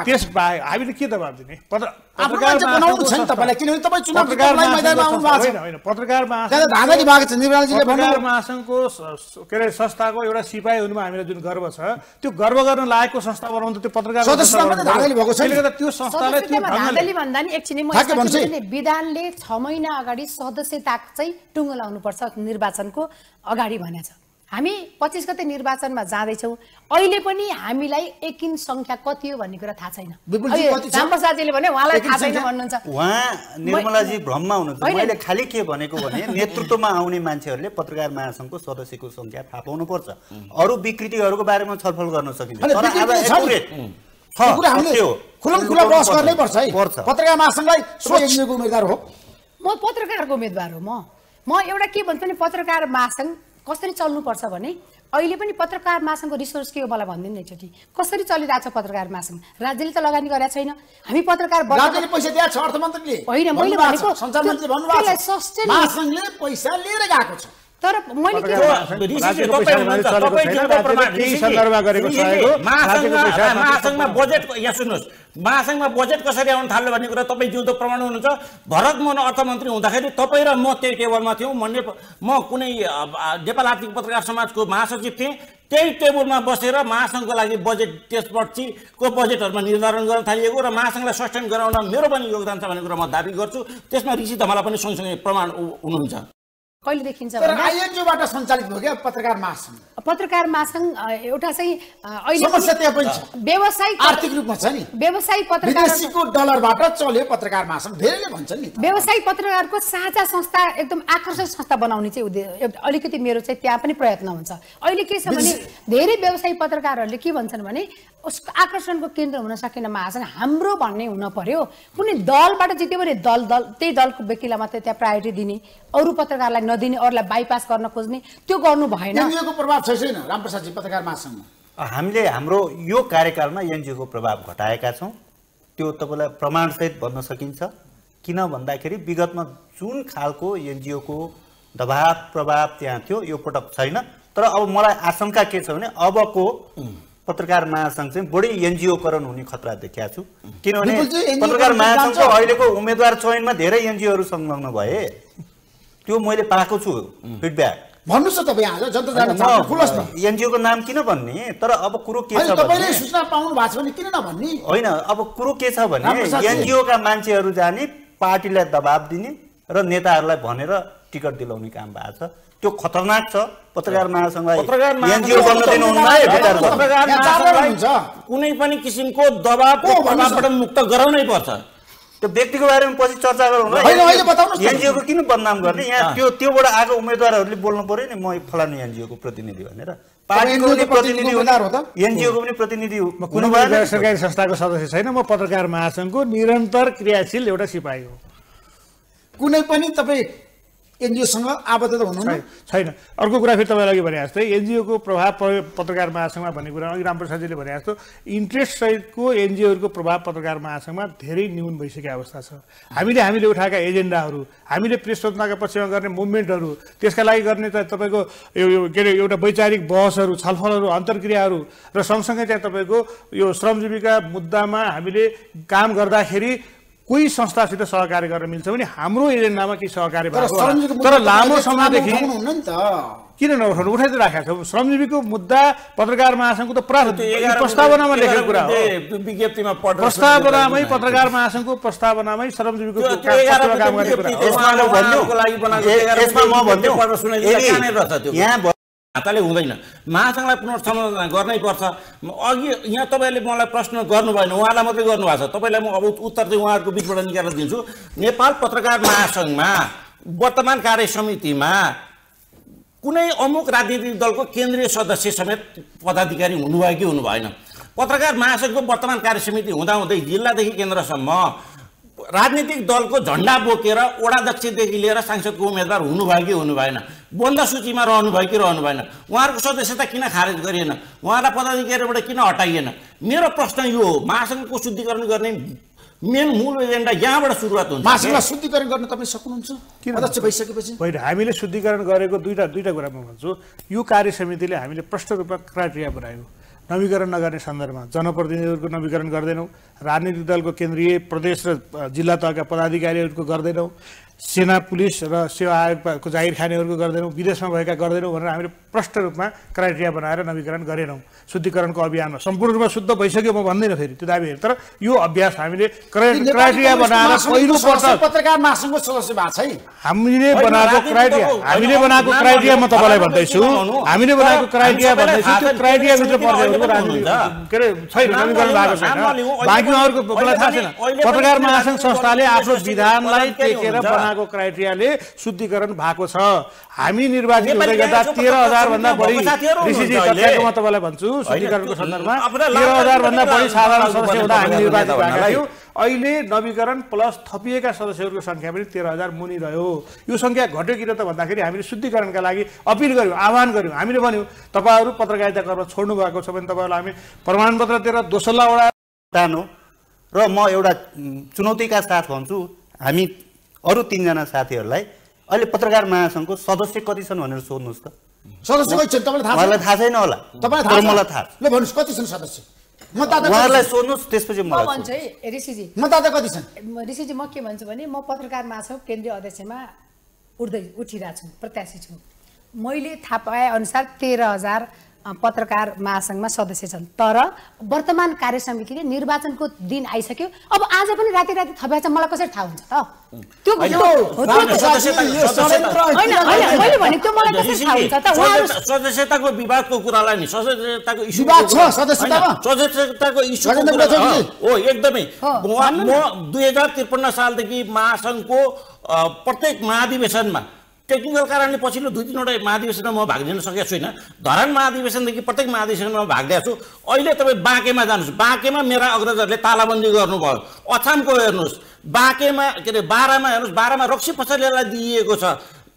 त्यस बाहे हामीले के दबाब दिने पत्रकार बनाउनु छ नि तपाईलाई किनभने तपाई चुनावको मैदानमा आउनु भएको छैन हैन पत्रकार महासंघ धाँधली भएको छ निर्वाचनले भन्नुभयो महासंघको के रे संस्थाको एउटा सिपाई हुनुमा हामीलाई जुन गर्व छ त्यो गर्व गर्न लागेको संस्था बनाउनु त त्यो पत्रकार सदस्यमा धाँधली भएको छैन त्यो संस्थाले त्यो धाँधली भन्दा नि एकछिनै म विधानले 6 महिना अगाडि सदस्यता चाहिँ टुंगो लाउनु पर्छ निर्वाचनको अगाडि भनेछ हामी 25 गते निर्वाचनमा जाँदै छौ अहिले पनि हामीलाई एकिन संख्या कति हो भन्ने कुरा थाहा छैन रामप्रसादजीले भने उहाँलाई थाहा छैन भन्नुहुन्छ उहाँ निर्मलाजी भ्रममा हुनुहुन्छ मैले खाली के भनेको भने नेतृत्वमा आउने मान्छेहरुले पत्रकार महासंघको सदस्यको संख्या थाहा पाउनु पर्छ अरु विकृतिहरुको बारेमा छलफल गर्न सकिन्छ तर अब एकुरेट छ त्यो कुरा हामीले खुलम खुला बहस गर्नै पर्छ है पत्रकार महासंघलाई सो एनजीओको उम्मेदवार हो म पत्रकारको उम्मेदवार हो म एउटा के भन्छ नि पत्रकार महासंघ कसरी चल्नु पर्छ भने अहिले पनि पत्रकार महासंघको रिसोर्स के हो मलाई भन्दिन नै एकचोटी कसरी चलिराछ पत्रकार महासंघ राज्यले त लगानी गरेको छैन हामी पत्रकार राज्यले पैसा दिएको छ अर्थमन्त्रीले होइन मैले भनेको सञ्चार मन्त्रीले भन्नुभएको छ महासंघले पैसा लिएर गएको छ तर मैले के महासंघमा बजेट यहाँ सुन्नुस् महासंघमा बजेट कसरी आउन थाल्यो भन्ने कुरा तपाई जिउँदो प्रमाण हुनुहुन्छ भरत मोहन अर्थमन्त्री हुँदाखेरि तपाई र म त्यही टेबलमा थियौ म कुनै नेपाल आर्थिक पत्रकार समाजको महासचिव थिए त्यही टेबलमा बसेर महासंघको लागि बजेट त्यसपछिको बजेटहरुमा निर्धारण गर्न थालिएको र महासंघलाई सस्टेन गराउन मेरो पनि योगदान छ भन्ने कुरा म दाबी गर्छु त्यसमा ऋषि धमाला पनि सँगसँगै प्रमाण हुनुहुन्छ कहिले देखिन्छ भने आईएनजीबाट सञ्चालित हो के पत्रकार महासंघ एउटा चाहिँ अहिले समस्या त्यहाँ पनि छ व्यवसायिक आर्थिक रूपमा छ नि व्यवसायिक पत्रकार विदेशीको डलरबाट चल्यो पत्रकार महासंघ धेरैले भन्छन् नि व्यवसायिक पत्रकारको साझा संस्था एकदम आकर्षक संस्था बनाउने चाहिँ अलिकति मेरो चाहिँ त्यहाँ पनि प्रयत्न हुन्छ अहिले के छ भने धेरै व्यवसायिक पत्रकारहरूले के भन्छन् भने उसको आकर्षणको केन्द्र हुन सकेन महासंघ हाम्रो भन्ने हुन पर्यो कुनै दलबाट जित्यो भने दल त्यही दलको व्यक्तिलाई मात्र त्यहाँ प्रायोरिटी दिने अरु पत्रकारलाई नदिने अरुलाई बाइपास गर्न खोज्ने त्यो गर्नु भएन एनजीओको प्रभाव छैन रामप्रसाद जी पत्रकार महासंघमा हामीले हाम्रो यो कार्यकालमा एनजीओको प्रभाव घटाएका छौं त्यो तपाईलाई प्रमाणसहित भन्न सकिन्छ किन भन्दाखेरि विगतमा जुन खालको एनजीओको दबाव प्रभाव त्यहाँ थियो यो पटक छैन तर अब मलाई आशंका के छ भने अबको पत्रकार महासंघ चाहिँ बढी एनजीओकरण हुने खतरा देखेका छु किनभने पत्रकार महासंघको अहिलेको उम्मेदवार चयनमा धेरै एनजीओहरू संलग्न भए त्यो मैले पाएको छु फिडब्याक भन्नुस् त तपाई आज जनता जान्न चाहन्छ खुल्लस् न एनजीओको नाम किन भन्ने तर अब कुरो के छ भने तपाईले सूचना पाउनु भएको छ भने किन नभन्नी हैन अब कुरो के छ भने एनजीओका मान्छेहरू जाने पार्टीलाई दबाब दिने र नेताहरूलाई भनेर टिकट दिलाउने काम भएको छ त्यो खतरनाक छ पत्रकार महासंघलाई एनजीओ बन्न दिनुहुन्न है बेकार हुन्छ कुनै पनि किसिमको दबाबको प्रभावबाट मुक्त गराउनै पर्छ त्यो व्यक्तिको बारेमा पछि चर्चा गरौँ न अहिले बताउनुस् एनजीओको किन बदनाम गर्ने यहाँ त्यो त्योबाट आएको उम्मेदवारहरूले बोल्नु पर्यो नि म फलानु एनजीओको प्रतिनिधि भनेर पार्टीको प्रतिनिधि उम्मेदवार हो त एनजीओको पनि प्रतिनिधि कुनै सरकारी संस्थाको सदस्य छैन म पत्रकार महासंघको निरन्तर क्रियाशील एउटा सिपाही हो कुनै पनि तपाई एनजीओसँग आबद्धता हुनु छैन अर्को कुरा फेरि तपाईलाई अघि भने जस्तै एनजीओको प्रभाव पत्रकार महासंघमा भन्ने कुरा अघि रामप्रसादजीले भने जस्तो इन्ट्रेस्ट सहितको एनजीओहरूको प्रभाव पत्रकार महासंघमा धेरै न्यून भइसकेको अवस्था छ हामीले उठाएका एजेन्डाहरू हामीले प्रेस स्वतन्त्रताको पक्षमा गर्ने मुभमेन्टहरू त्यसका लागि गर्ने तपाईको एउटा वैचारिक बहसहरू छलफलहरू अन्तर्क्रियाहरू र सँगसँगै चाहिँ तपाईको यो श्रमजीवीका मुद्दामा हामीले काम गर्दाखेरि कोही संस्थासित सहकार्य गर्न मिल्छ भने हाम्रो एजेन्डामा के सहकार्य भएको तर लामो समयदेखि उठाउनु नि त किन नउठाउनु उठाइ त राखेको छ श्रमजीवीको मुद्दा पत्रकार महासंघको त प्रारूप प्रस्तावनामा लेखेको कुरा हो विज्ञप्तिमा प्रस्तावनामै पत्रकार महासंघको प्रस्तावनामै श्रमजीवीको काम गर्ने कुरा हो यसमा भन्नुको लागि बनाएको 11 म भन्थ्यो पत्र सुनाइदिन कानै रहछ त्यो यहाँ हातले हुँदैन महासंघलाई पुनर्संरचना गर्नै पर्छ अघि यहाँ तपाईले मलाई प्रश्न गर्नु भएन उहाँलाई मात्रै गर्नु भएको छ तपाईलाई म अब उत्तर चाहिँ उहाँहरुको बीचबाट निकालेर दिन्छु नेपाल पत्रकार महासंघमा वर्तमान कार्य समितिमा कुनै अमुक राजनीतिक दलको केन्द्रीय सदस्य समेत पदाधिकारी हुनुभयो कि हुनु भएन पत्रकार महासंघको वर्तमान कार्य समिति हुँदाहुँदै जिल्लादेखि केन्द्रसम्म राजनीतिक दलको झण्डा बोकेर वडाध्यक्षदेखि लिएर सांसदको उम्मेदवार हुनुभयो कि हुनु भएन बन्द सूचीमा रहनुभयो कि रहनु भएन उहाँहरुको सदस्यता किन खारेज गरिएन उहाँलाई पदाधिकारीबाट किन हटाइएन मेरो प्रश्न यो हो महासंघको शुद्धिकरण गर्ने मेन मूल एजेन्डा यहाँबाट सुरुवात हुन्छ महासंघलाई शुद्धिकरण गर्न तपाईले सक्नुहुन्छ अध्यक्ष भइसकेपछि होइन हामीले शुद्धिकरण गरेको दुईटा कुरा म भन्छु यो कार्य समितिले हामीले प्रष्ट रूपमा क्राइटेरिया बनायो नवीकरण नगर्ने सन्दर्भमा जनप्रतिनिधिहरुको नवीकरण गर्दैनौ राजनीतिक दलको केन्द्रीय प्रदेश र जिल्ला तहका पदाधिकारीहरुको गर्दैनौ सेना पुलिस र सेवा आयोगको जागिर खानेहरुको गर्दैनौ विदेशमा भएका गर्दैनौ भनेर हामीले प्रष्ट रूपमा क्राइटेरिया बनाएर नवीकरण गरेनौ शुद्धिकरणको अभियानमा सम्पूर्ण रूपमा शुद्ध भइसक्यो म भन्दिन फेरि त्यो दाबी तर यो अभ्यास हामीले क्राइटेरिया बनाएर पहिलो पटक पत्रकार महासंघको सदस्य भा छैन हामीले बनाएको क्राइटेरिया म तपाईलाई भन्दैछु हामीले बनाएको क्राइटेरिया भन्दैछु त्यो क्राइटेरिया भित्र पर्दैन पत्रकार महासंघ संस्थाले आफ्नो विधानलाई टेकेर बनाएको क्राइटेरियाले शुद्धिकरण भएको छ हामी निर्वाचित हुँदै गर्दा 13000 भन्दा बढी ऋषिजी तथ्यको म तपाईलाई भन्छु शुद्धिकरणको सन्दर्भमा 13000 भन्दा बढी साधारण सदस्य हुँदा हामी निर्वाचित भएका थियौं अहिले नवीकरण प्लस थपिएका सदस्यहरुको संख्या पनि 13000 मुनि रह्यो। यो संख्या घट्यो किन त भन्दाखेरि हामीले शुद्धिकरणका लागि अपील गर्यौं, आह्वान गर्यौं। हामीले भन्यौं तपाईहरु पत्रकारिता गर्न छोड्नु भएको छ भने तपाईहरुलाई हामी प्रमाणपत्र दिएर दोसल्ला वडा तानो र म एउटा चुनौतीका साथ भन्छु, हामी अरु तीन जना साथीहरुलाई अहिले पत्रकार महासंघको सदस्य कति छन् भनेर सोध्नुस् त। सदस्य कति छन् तपाईलाई थाहा छ? मलाई थाहा छैन होला। तपाईलाई थाहा छ? मलाई थाहा छ। ल भन्नुस् कति छन् सदस्य? उहाँलाई सोध्नुस् त्यसपछि म भन्छु है ऋषिजी। मतदाता कति छन्? ऋषिजी म के भन्छु भने म पत्रकार महासंघ केन्द्रीय अध्यक्षमा उठिरा छु, प्रत्याशी छु। मैले थाहा पाए अनुसार 13000 पत्रकार महासंघमा सदस्य छन्, तर वर्तमान कार्य समितिले निर्वाचनको दिन आइसक्यो। अब आज पनि राति राति थपेछ, मलाई कसरी थाहा हुन्छ त? त्यो सदस्यताको विवादको कुरालाई नि सदस्यताको इस्यु विवाद छ। सदस्यतामा सदस्यताको इस्यु हो एकदमै। म 2053 सालदेखि महासंघको प्रत्येक महाधिवेशनमा टेक्निकल कारणले पछिल्लो 2-3 वटा महाधिवेशनमा म भाग लिन सकेको छैन। धरान महाधिवेशनदेखि प्रत्येक महाधिवेशनमा भाग लिएको छु। अहिले तपाईँ बाँकेमा जानुहोस्, बाँकेमा मेरा अग्रजहरूले तालाबन्दी गर्नुभयो। अछामको हेर्नुहोस्, बाँकेमा के अरे 12मा हेर्नुहोस्, 12मा रक्सी पसलेलाई दिइएको छ,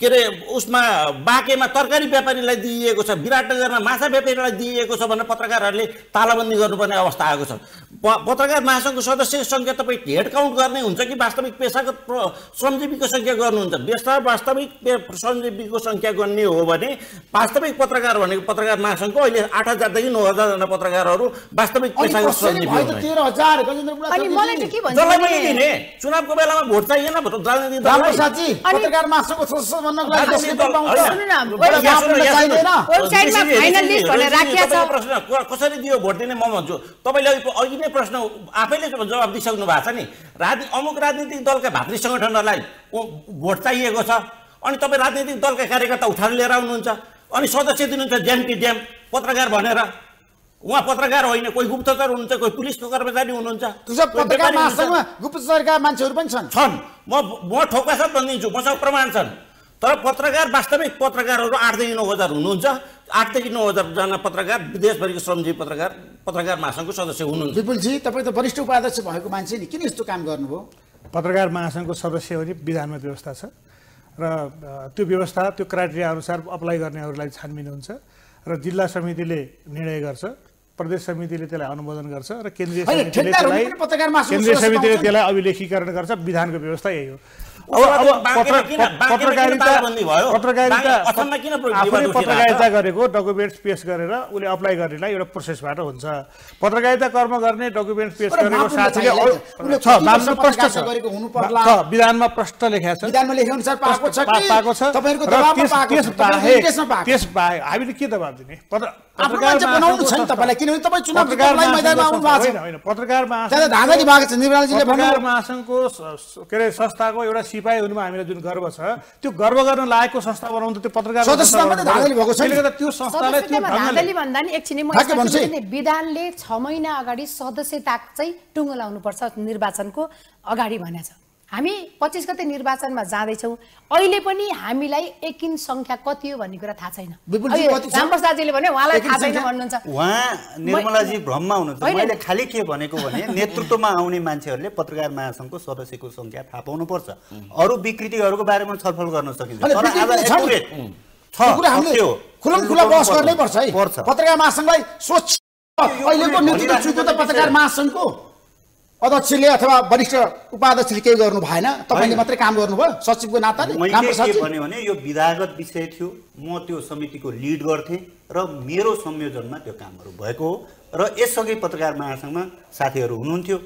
के अरे उसमा बाँकेमा तरकारी व्यापारीलाई दिइएको छ, विराटनगरमा माछा व्यापारीलाई दिइएको छ भनेर पत्रकारहरूले तालाबन्दी गर्नुपर्ने अवस्था आएको छ। पत्रकार महासंघको सदस्यको संख्या तपाई हेड काउन्ट गर्ने हुन्छ कि वास्तविक पेशागत श्रमजीवीको संख्या गर्नुहुन्छ? वास्तविक श्रमजीवीको संख्या गर्ने हो भने वास्तविक पत्रकार भनेको पत्रकार महासंघको अहिले 8000 देखि 9000 जना पत्रकारहरू वास्तविक पेशागत श्रमजीवी हुनुहुन्छ। चुनावको बेलामा भोट चाहिएन कसरी दियो भोट दिने? म भन्छु तपाईँले अघि नै प्रश्न आफैले जवाब दिइसक्नु भएको छ नि। अमुक राजनीतिक दलका भातृ संगठनहरूलाई भोट चाहिएको छ, अनि तपाईँ राजनीतिक दलका कार्यकर्ता उठाएर लिएर आउनुहुन्छ अनि सदस्य दिनुहुन्छ ज्याम्टी ड्याम पत्रकार भनेर। उहाँ पत्रकार होइन, कोही गुप्तचर हुनुहुन्छ, कोही पुलिसको कर्मचारी हुनुहुन्छ। पत्रकार महासंघमा गुप्तचरका मान्छेहरू पनि छन्। म ठोक्का साथ भनिदिन्छु, मसँग प्रमाण छन्। तर पत्रकार वास्तविक पत्रकारहरू 8 देखि 9000 हुनुहुन्छ। 8 देखि 9000 जना पत्रकार विदेशभरिको श्रमजीवी पत्रकार महासंघको सदस्य हुनुहुन्छ। विपुलजी तपाईँ त वरिष्ठ उपाध्यक्ष भएको मान्छे नि, किन यस्तो काम गर्नुभयो? पत्रकार महासंघको सदस्य हुने विधानमा व्यवस्था छ र त्यो व्यवस्था त्यो क्राइटेरिया अनुसार अप्लाई गर्नेहरूलाई छानबिन हुन्छ र जिल्ला समितिले निर्णय गर्छ, प्रदेश समितिले त्यसलाई अनुमोदन गर्छ र केन्द्रीय समितिले त्यसलाई अभिलेखीकरण गर्छ। विधानको व्यवस्था यही हो। पत्रकारिता गरेको डकुमेन्ट्स पेश गरेर उसले अप्लाई गर्नेलाई एउटा प्रोसेसबाट हुन्छ। पत्रकारिता कर्म गर्ने डकुमेन्ट्स पेश गरेको साथीले विधानमा प्रश्न लेखेको छ, विधानमा लेखे अनुसार पाएको छ। हामीले के दबाब दिने? पत्रकार महासंघको के अरे संस्थाको एउटा सिपाही हुनुमा हामीलाई जुन गर्व छ, त्यो गर्व गर्न लागेको संस्था बनाउनु त त्यो पत्रकार विधानले 6 महिना अगाडि सदस्यता चाहिँ टुङ्गो लाउनुपर्छ निर्वाचनको अगाडि भनेछ। हामी 25 गते निर्वाचनमा जाँदैछौँ, अहिले पनि हामीलाई एकिन संख्या कति हो भन्ने कुरा थाहा छैन। रामप्रसादजीले भने उहाँलाई थाहा छैन भन्नुहुन्छ। उहाँ निर्मलाजी भ्रममा हुनुहुन्छ। मैले खाली के भनेको भने नेतृत्वमा आउने मान्छेहरूले पत्रकार महासंघको सदस्यको संख्या थाहा पाउनुपर्छ। अरू विकृतिहरूको बारेमा छलफल गर्न सकिन्छ तर आज पत्रकार महासंघलाई स्वच्छ अहिलेको नेतृत्व त पत्रकार महासंघको अध्यक्षले अथवा वरिष्ठ उपाध्यक्षले केही गर्नु भएन, तपाईँले मात्रै काम गर्नुभयो सचिवको नाताले। मैले के भने यो विधागत विषय थियो, म त्यो समितिको लिड गर्थे र मेरो संयोजनमा त्यो कामहरू भएको हो। र यसअघि पत्रकार महासंघमा साथीहरू हुनुहुन्थ्यो,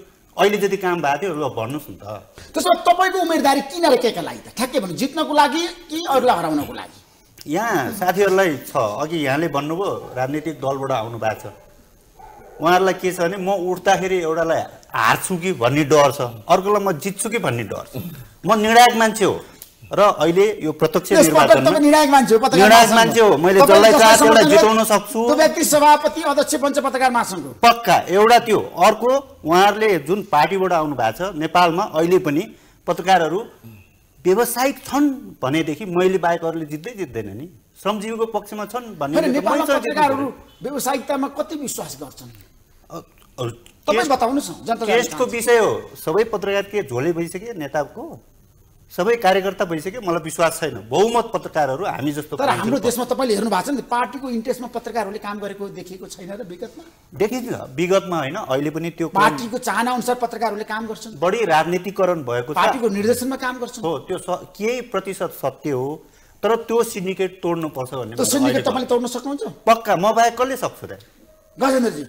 अहिले जति काम भएको थियो ल भन्नुहोस् न त। त्यसो भए तपाईँको उम्मेदवारी किन र केका लागि त? ठ्याक्कै भन्नु जित्नको लागि कि अरूलाई हराउनको लागि? यहाँ साथीहरूलाई छ, अघि यहाँले भन्नुभयो राजनीतिक दलबाट आउनु भएको छ, उहाँहरूलाई के छ भने म उठ्दाखेरि एउटालाई हार्छु कि भन्ने डर छ, अर्कोलाई म जित्छु कि भन्ने डर छ। म निर्णायक मान्छे हो र अहिले यो प्रत्यक्ष निर्वाचनमा निर्णायक मान्छे हो। मैले जसलाई चाहे त्यसलाई जिताउन सक्छु। त्यो व्यक्ति सभापति अध्यक्ष बन्छ पत्रकार महासंघको पक्का एउटा त्यो। अर्को उहाँहरूले जुन पार्टीबाट आउनु भएको छ, नेपालमा अहिले पनि पत्रकारहरू व्यावसायिक छन् भनेदेखि मैले बाहेक अरूले जित्दै जित्दैन नि, श्रमजीवीको पक्षमा छन् भन्ने। नेपालमा पत्रकारहरू व्यावसायिकतामा कति विश्वास गर्छन्? टेस्टको विषय हो सबै पत्रकारकै झोले भइसक्यो नेताको सबै कार्यकर्ता भइसक्यो मलाई विश्वास छैन बहुमत पत्रकारहरु हामी जस्तो तर हाम्रो देशमा तपाईले हेर्नु भएको छ नि पार्टीको इन्ट्रेस्टमा पत्रकारहरुले काम गरेको देखिएको छैन र विगतमा देखिन्छ विगतमा हैन अहिले पनि त्यो पार्टीको चाहना अनुसार पत्रकारहरुले काम गर्छन् बढी राजनीतिकरण भएको छ पार्टीको निर्देशनमा काम गर्छन् हो त्यो केही प्रतिशत सत्य हो तर त्यो सिन्डिकेट तोड्नु पर्छ भन्ने त्यो सिन्डिकेट तपाईले तोड्न सक्नुहुन्छ पक्का म बाहेक कसले सक्छ र गजेन्द्र जी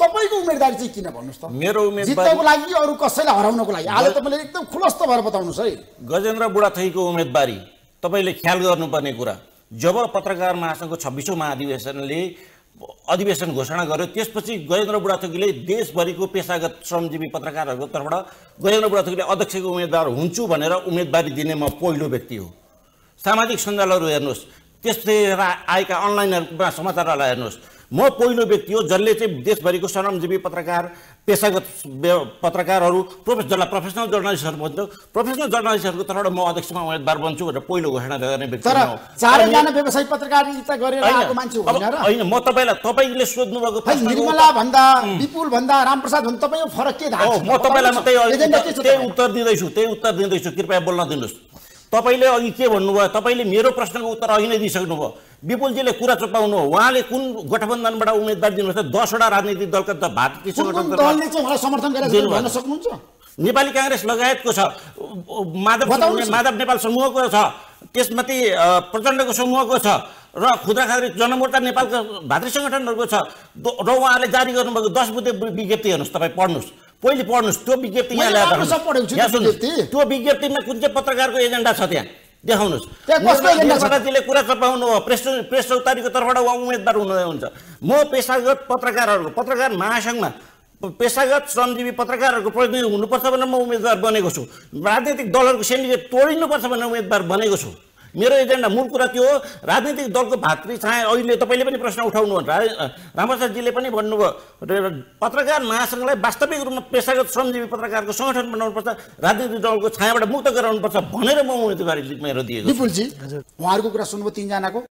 तपाईको उम्मेदवारी चाहिँ किन भन्नुस् त मेरो उम्मेदवारी जित्नको लागि अरु कसैलाई हराउनको लागि आज तपाईले एकदम खुलस्त भएर बताउनुस् है गजेन्द्र बुढाथैको उम्मेदवारी तपाईले ख्याल गर्नुपर्ने कुरा जब पत्रकार महासंघको 26औं महाधिवेशनले अधिवेशन घोषणा गर्यो त्यसपछि गजेन्द्र बुढाथोकीले देशभरिको पेशागत श्रमजीवी पत्रकारहरुको तर्फबाट गजेन्द्र बुढाथोकीले अध्यक्षको उम्मेदवार हुन्छु भनेर उम्मेदवारी दिने म पहिलो व्यक्ति हो सामाजिक सञ्जालहरु हेर्नुस् त्यसले आएका अनलाइनमा समाचारहरु हेर्नुस् म पहिलो व्यक्ति हो जसले चाहिँ देशभरिको श्रमजीवी पत्रकार पेशागत पत्रकारहरु प्रोफेसनल जर्नलिस्टहरु भन्छ प्रोफेसनल जर्नलिस्टहरुको तर्फबाट म अध्यक्षमा उम्मेदवार बन्छु भनेर पहिलो घोषणा गर्ने व्यक्ति हो तर ४ जना व्यवसायी पत्रकारिता गरेर आएको मान्छे होइन र हैन म तपाईले सोध्नु भएको प्रश्न निर्मला भन्दा विपुल भन्दा रामप्रसाद भन्दा तपाईको फरक के थाहा छ म तपाईलाई त्यही उत्तर दिँदैछु कृपया बोल्न दिनुस् तपाईले अघि के भन्नुभयो तपाईले मेरो प्रश्नको उत्तर अघि नै दिइसक्नुभयो विपुलजीले कुरा चपाउनु हो उहाँले कुन गठबन्धनबाट उम्मेदवार दिनु हुन्छ 10 वटा राजनीतिक दलका त भारतीय संगठन दलले चाहिँ उहाँलाई समर्थन गरेर भन्न सक्नुहुन्छ नेपाली कांग्रेस लगायतको छ माधव नेपाल समूहको छ त्यसमाथि प्रचण्डको समूहको छ र खुद्रा खाद्री जनमोर्चा नेपालको भातृ संगठनहरुको छ र उहाँले जारी गर्नुभएको 10 बुँदे विज्ञप्ति हेर्नुस् तपाई पढ्नुस् पहिले पढ्नुस् त्यो विज्ञप्ति यहाँ ल्याएर पढ्नुस् त्यो विज्ञप्तिमा कुन चाहिँ पत्रकारको एजेन्डा छ त्यहाँ देखाउनुस् पत्रकारजीले कुरा चपाउनु हो प्रेस चौतारीको तर्फबाट उहाँ उम्मेदवार हुनुहुन्छ म पेशागत पत्रकारहरुको पत्रकार महासंघमा पेशागत श्रमजीवी पत्रकारहरुको प्रतिनिधि हुनुपर्छ भनेर म उम्मेदवार बनेको छु राजनीतिक दलहरुको सिन्डिकेट तोड्नुपर्छ भनेर उम्मेदवार बनेको छु मेरो एजेन्डा मूल कुरा त्यो हो राजनीतिक दलको भातृ छाया अहिले तपाईले पनि प्रश्न उठाउनुहुन्छ रामप्रसाद जीले पनि भन्नुभयो पत्रकार महासंघलाई वास्तविक रूपमा पेशागत श्रमजीवी पत्रकारको संगठन बनाउनुपर्छ राजनीतिक दलको छायाबाट मुक्त गराउनुपर्छ भनेर म उम्मेदवारी मेरो दिएको छु विपुल जी उहाँहरुको कुरा सुन्नुभयो तीन जनाको